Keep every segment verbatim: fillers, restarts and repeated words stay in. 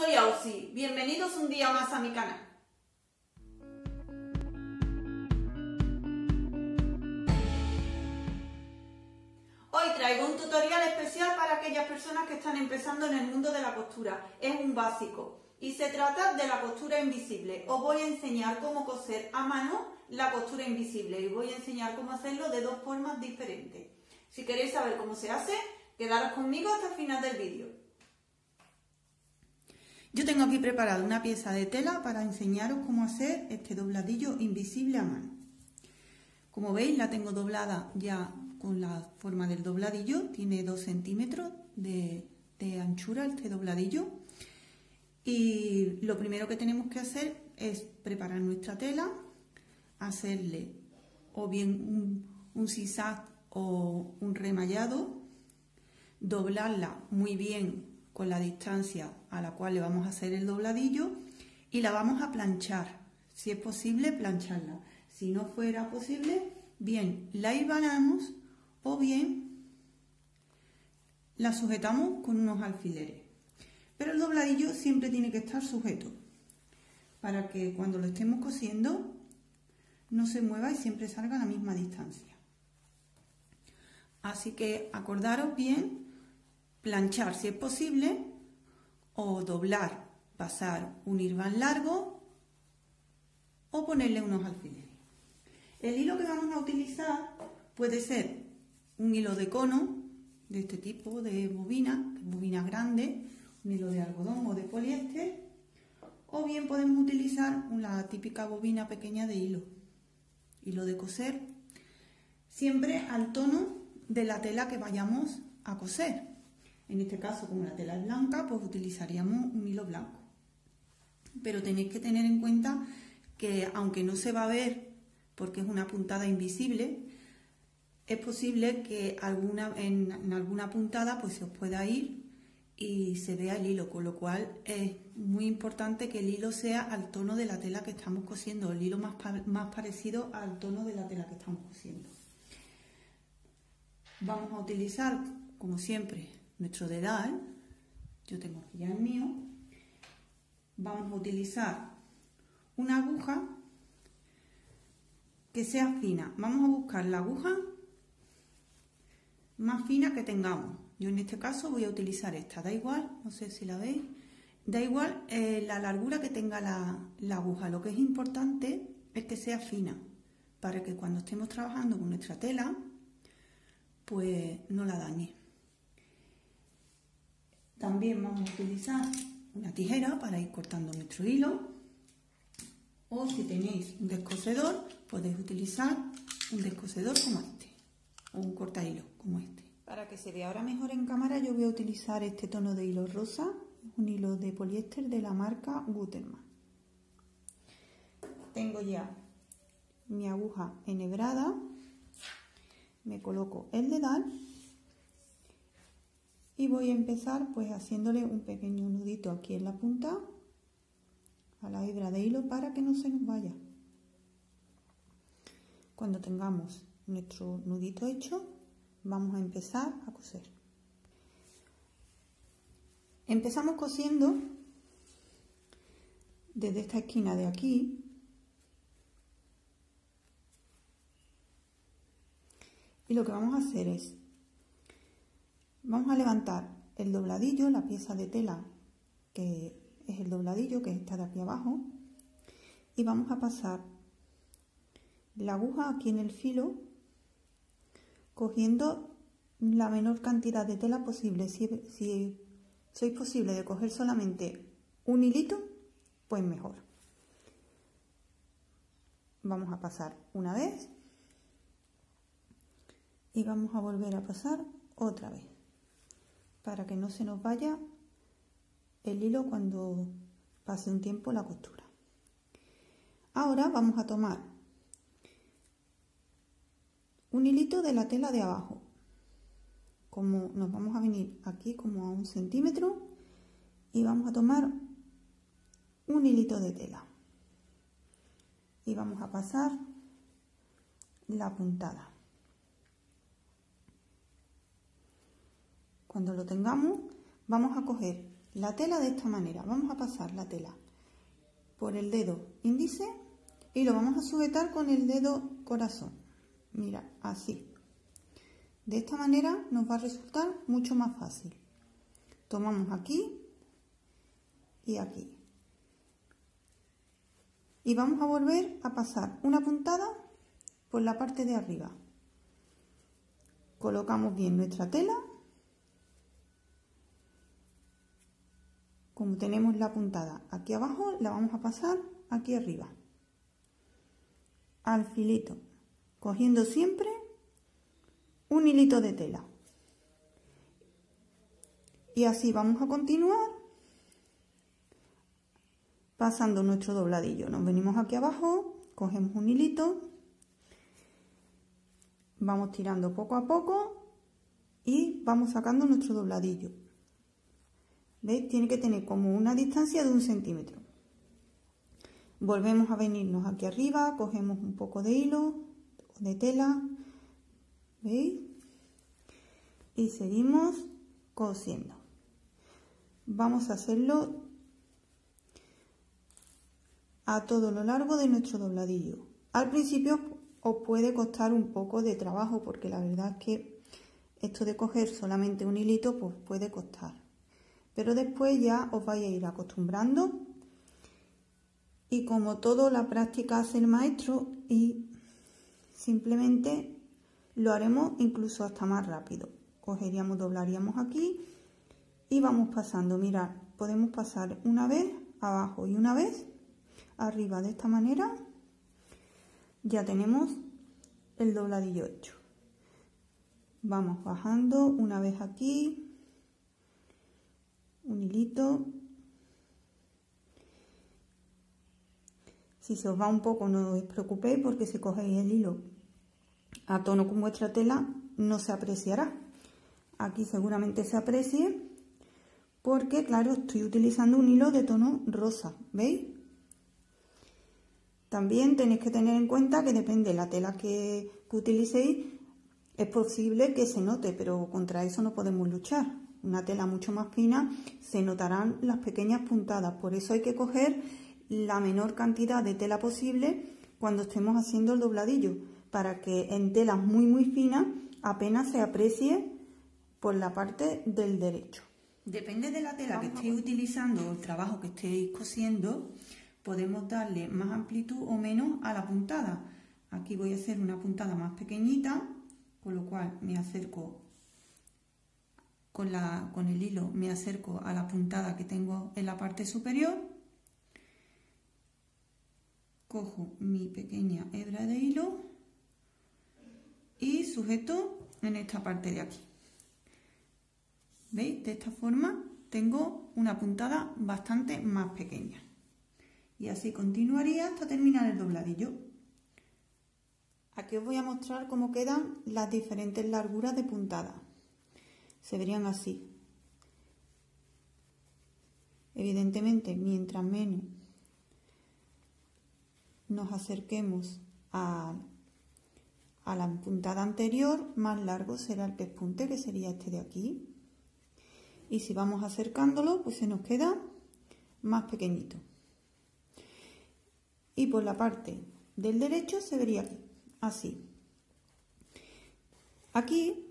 soy Auxi. Bienvenidos un día más a mi canal. Hoy traigo un tutorial especial para aquellas personas que están empezando en el mundo de la costura. Es un básico y se trata de la costura invisible. Os voy a enseñar cómo coser a mano la costura invisible y voy a enseñar cómo hacerlo de dos formas diferentes. Si queréis saber cómo se hace, quedaros conmigo hasta el final del vídeo. Yo tengo aquí preparada una pieza de tela para enseñaros cómo hacer este dobladillo invisible a mano. Como veis, la tengo doblada ya con la forma del dobladillo, tiene dos centímetros de, de anchura este dobladillo. Y lo primero que tenemos que hacer es preparar nuestra tela, hacerle o bien un, un zigzag o un remallado, doblarla muy bien con la distancia a la cual le vamos a hacer el dobladillo y la vamos a planchar, si es posible plancharla, si no fuera posible, bien la hilvanamos o bien la sujetamos con unos alfileres, pero el dobladillo siempre tiene que estar sujeto para que cuando lo estemos cosiendo no se mueva y siempre salga a la misma distancia. Así que acordaros bien, planchar si es posible o doblar, pasar un hilván largo o ponerle unos alfileres. El hilo que vamos a utilizar puede ser un hilo de cono de este tipo de bobina, bobina grande, un hilo de algodón o de poliéster, o bien podemos utilizar una típica bobina pequeña de hilo, hilo de coser, siempre al tono de la tela que vayamos a coser. En este caso, como la tela es blanca, pues utilizaríamos un hilo blanco. Pero tenéis que tener en cuenta que, aunque no se va a ver porque es una puntada invisible, es posible que alguna, en, en alguna puntada pues se os pueda ir y se vea el hilo, con lo cual es muy importante que el hilo sea al tono de la tela que estamos cosiendo, el hilo más, más parecido al tono de la tela que estamos cosiendo. Vamos a utilizar, como siempre, nuestro dedal. Yo tengo aquí ya el mío. Vamos a utilizar una aguja que sea fina. Vamos a buscar la aguja más fina que tengamos. Yo en este caso voy a utilizar esta, da igual, no sé si la veis, da igual eh, la largura que tenga la, la aguja. Lo que es importante es que sea fina, para que cuando estemos trabajando con nuestra tela, pues no la dañe. También vamos a utilizar una tijera para ir cortando nuestro hilo, o si tenéis un descosedor podéis utilizar un descosedor como este o un cortahilo como este. Para que se vea ahora mejor en cámara, yo voy a utilizar este tono de hilo rosa, un hilo de poliéster de la marca Gutermann. Tengo ya mi aguja enhebrada, me coloco el dedal y voy a empezar pues haciéndole un pequeño nudito aquí en la punta a la hebra de hilo para que no se nos vaya. Cuando tengamos nuestro nudito hecho, vamos a empezar a coser. Empezamos cosiendo desde esta esquina de aquí y lo que vamos a hacer es vamos a levantar el dobladillo, la pieza de tela que es el dobladillo, que está de aquí abajo, y vamos a pasar la aguja aquí en el filo, cogiendo la menor cantidad de tela posible. Si, si sois posible de coger solamente un hilito, pues mejor. Vamos a pasar una vez y vamos a volver a pasar otra vez, para que no se nos vaya el hilo cuando pase un tiempo la costura. Ahora vamos a tomar un hilito de la tela de abajo, como nos vamos a venir aquí como a un centímetro, y vamos a tomar un hilito de tela y vamos a pasar la puntada. Cuando lo tengamos, vamos a coger la tela de esta manera. Vamos a pasar la tela por el dedo índice y lo vamos a sujetar con el dedo corazón. Mira, así. De esta manera nos va a resultar mucho más fácil. Tomamos aquí y aquí. Y vamos a volver a pasar una puntada por la parte de arriba. Colocamos bien nuestra tela. Como tenemos la puntada aquí abajo, la vamos a pasar aquí arriba. Al filito, cogiendo siempre un hilito de tela. Y así vamos a continuar pasando nuestro dobladillo. Nos venimos aquí abajo, cogemos un hilito, vamos tirando poco a poco y vamos sacando nuestro dobladillo. ¿Veis? Tiene que tener como una distancia de un centímetro. Volvemos a venirnos aquí arriba, cogemos un poco de hilo, de tela, ¿veis? Y seguimos cosiendo. Vamos a hacerlo a todo lo largo de nuestro dobladillo. Al principio os puede costar un poco de trabajo porque la verdad es que esto de coger solamente un hilito pues puede costar. Pero después ya os vais a ir acostumbrando. Y como todo, la práctica hace el maestro y simplemente lo haremos incluso hasta más rápido. Cogeríamos, doblaríamos aquí y vamos pasando. Mirad, podemos pasar una vez abajo y una vez arriba. De esta manera ya tenemos el dobladillo hecho. Vamos bajando una vez aquí, un hilito. Si se os va un poco, no os preocupéis, porque si cogéis el hilo a tono con vuestra tela no se apreciará. Aquí seguramente se aprecie porque, claro, estoy utilizando un hilo de tono rosa, ¿veis? También tenéis que tener en cuenta que depende de la tela que, que utilicéis, es posible que se note, pero contra eso no podemos luchar. Una tela mucho más fina se notarán las pequeñas puntadas, por eso hay que coger la menor cantidad de tela posible cuando estemos haciendo el dobladillo, para que en telas muy muy finas apenas se aprecie por la parte del derecho. Depende de la tela Vamos que estéis utilizando o el trabajo que estéis cosiendo, podemos darle más amplitud o menos a la puntada. Aquí voy a hacer una puntada más pequeñita, con lo cual me acerco con, la, con el hilo, me acerco a la puntada que tengo en la parte superior. Cojo mi pequeña hebra de hilo y sujeto en esta parte de aquí. ¿Veis? De esta forma tengo una puntada bastante más pequeña. Y así continuaría hasta terminar el dobladillo. Aquí os voy a mostrar cómo quedan las diferentes larguras de puntada. Se verían así. Evidentemente, mientras menos nos acerquemos a, a la puntada anterior, más largo será el pespunte, que sería este de aquí. Y si vamos acercándolo, pues se nos queda más pequeñito. Y por la parte del derecho se vería aquí, así. Aquí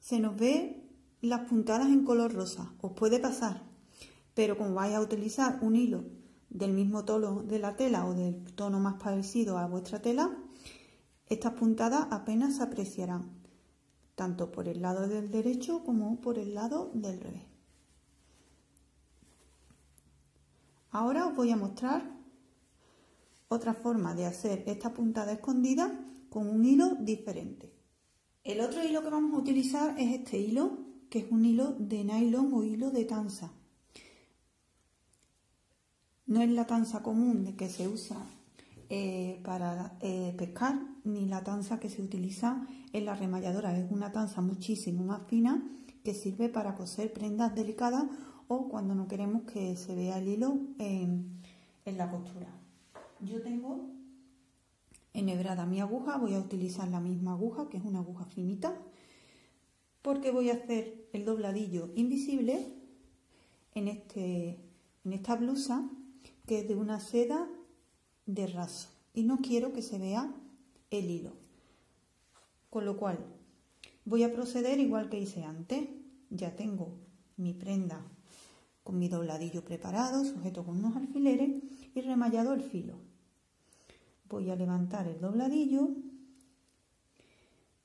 se nos ve las puntadas en color rosa. Os puede pasar, pero como vais a utilizar un hilo del mismo tono de la tela o del tono más parecido a vuestra tela, estas puntadas apenas se apreciarán, tanto por el lado del derecho como por el lado del revés. Ahora os voy a mostrar otra forma de hacer esta puntada escondida con un hilo diferente. El otro hilo que vamos a utilizar es este hilo, que es un hilo de nylon o hilo de tanza. No es la tanza común de que se usa eh, para eh, pescar, ni la tanza que se utiliza en la remalladora. Es una tanza muchísimo más fina que sirve para coser prendas delicadas o cuando no queremos que se vea el hilo en, en la costura. Yo tengo enhebrada mi aguja, voy a utilizar la misma aguja, que es una aguja finita, porque voy a hacer el dobladillo invisible en, este, en esta blusa, que es de una seda de raso, y no quiero que se vea el hilo, con lo cual voy a proceder igual que hice antes. Ya tengo mi prenda con mi dobladillo preparado, sujeto con unos alfileres y remallado el filo. Voy a levantar el dobladillo,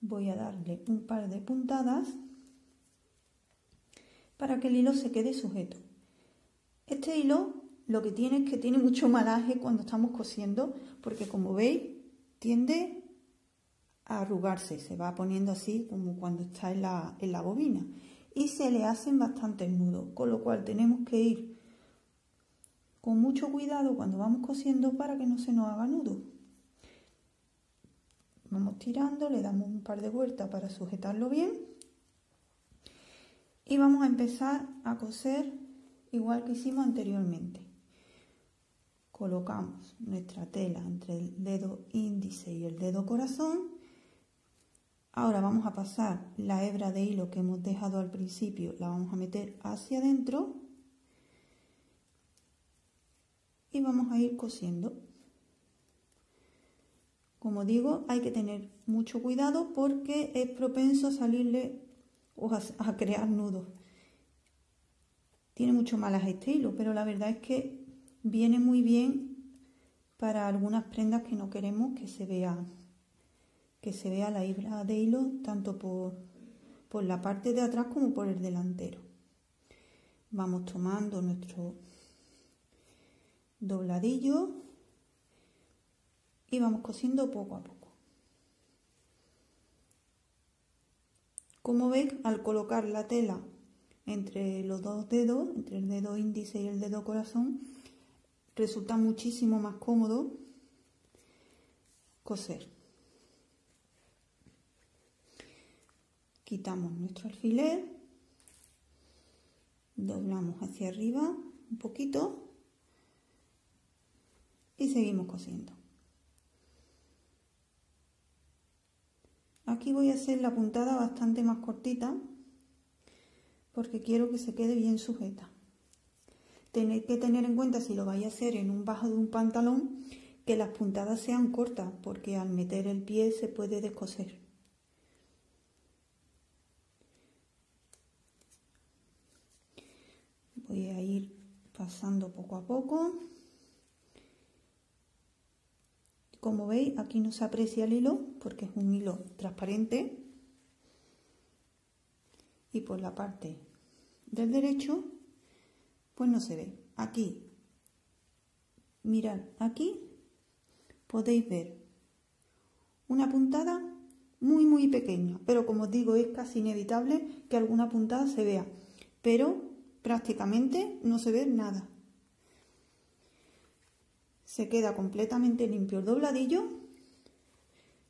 voy a darle un par de puntadas para que el hilo se quede sujeto. Este hilo lo que tiene es que tiene mucho malaje cuando estamos cosiendo, porque como veis tiende a arrugarse, se va poniendo así como cuando está en la, en la bobina, y se le hacen bastantes nudos, con lo cual tenemos que ir con mucho cuidado cuando vamos cosiendo para que no se nos haga nudo. Vamos tirando, le damos un par de vueltas para sujetarlo bien y vamos a empezar a coser igual que hicimos anteriormente. Colocamos nuestra tela entre el dedo índice y el dedo corazón. Ahora vamos a pasar la hebra de hilo que hemos dejado al principio, la vamos a meter hacia adentro y vamos a ir cosiendo. Como digo, hay que tener mucho cuidado porque es propenso a salirle o a, a crear nudos. Tiene mucho malaje este hilo, pero la verdad es que viene muy bien para algunas prendas que no queremos que se vea, que se vea la hebra de hilo tanto por, por la parte de atrás como por el delantero. Vamos tomando nuestro dobladillo y vamos cosiendo poco a poco. Como veis, al colocar la tela entre los dos dedos, entre el dedo índice y el dedo corazón, resulta muchísimo más cómodo coser. Quitamos nuestro alfiler, doblamos hacia arriba un poquito y seguimos cosiendo. Aquí voy a hacer la puntada bastante más cortita porque quiero que se quede bien sujeta. Tenéis que tener en cuenta, si lo vais a hacer en un bajo de un pantalón, que las puntadas sean cortas porque al meter el pie se puede descoser. Voy a ir pasando poco a poco. Como veis, aquí no se aprecia el hilo porque es un hilo transparente. Y por la parte del derecho, pues no se ve. Aquí, mirad, aquí podéis ver una puntada muy, muy pequeña. Pero como os digo, es casi inevitable que alguna puntada se vea. Pero prácticamente no se ve nada. Se queda completamente limpio el dobladillo,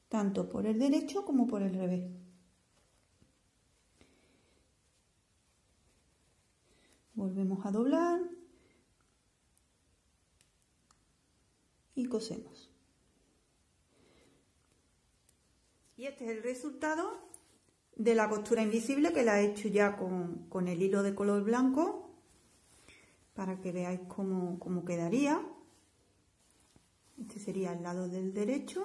tanto por el derecho como por el revés. Volvemos a doblar y cosemos. Y este es el resultado de la costura invisible, que la he hecho ya con, con el hilo de color blanco, para que veáis cómo, cómo quedaría. Este sería el lado del derecho.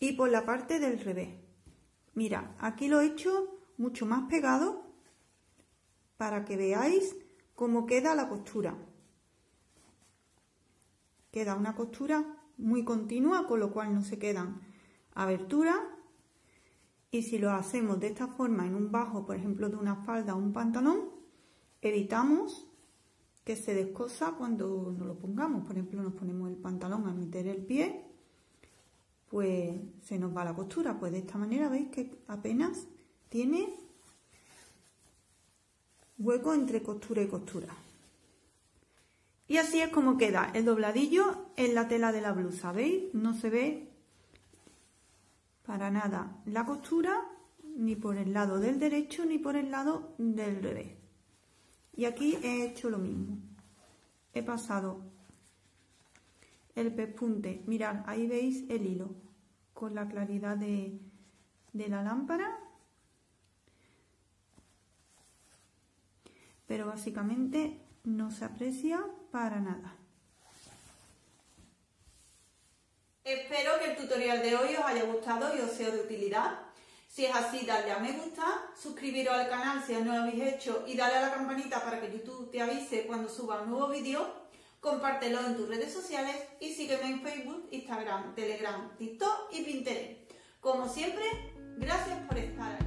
Y por la parte del revés, mira, aquí lo he hecho mucho más pegado para que veáis cómo queda la costura. Queda una costura muy continua, con lo cual no se quedan aberturas. Y si lo hacemos de esta forma en un bajo, por ejemplo, de una falda o un pantalón, evitamos que se descosa cuando nos lo pongamos. Por ejemplo, nos ponemos el pantalón al meter el pie, pues se nos va la costura. Pues de esta manera veis que apenas tiene hueco entre costura y costura. Y así es como queda el dobladillo en la tela de la blusa. ¿Veis? No se ve para nada la costura, ni por el lado del derecho ni por el lado del revés. Y aquí he hecho lo mismo. He pasado el pespunte. Mirad, ahí veis el hilo con la claridad de, de la lámpara. pero básicamente no se aprecia para nada. Espero que el tutorial de hoy os haya gustado y os sea de utilidad. Si es así, dadle a me gusta, suscribiros al canal si aún no lo habéis hecho y dale a la campanita para que YouTube te avise cuando suba un nuevo vídeo. Compártelo en tus redes sociales y sígueme en Facebook, Instagram, Telegram, TikTok y Pinterest. Como siempre, gracias por estar aquí.